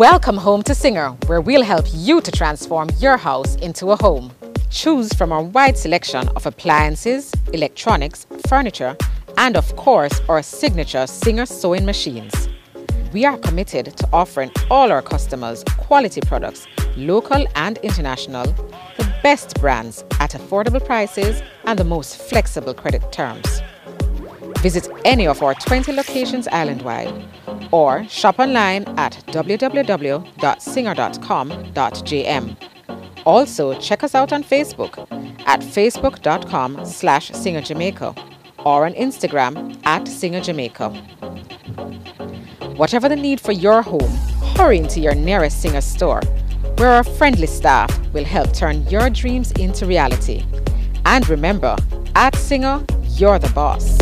Welcome home to Singer, where we'll help you to transform your house into a home. Choose from our wide selection of appliances, electronics, furniture, and of course our signature Singer sewing machines. We are committed to offering all our customers quality products, local and international, the best brands at affordable prices and the most flexible credit terms. Visit any of our 20 locations island-wide or shop online at www.singer.com.jm. Also, check us out on Facebook at facebook.com/Singer Jamaica or on Instagram at Singer Jamaica. Whatever the need for your home, hurry into your nearest Singer store, where our friendly staff will help turn your dreams into reality. And remember, at Singer, you're the boss.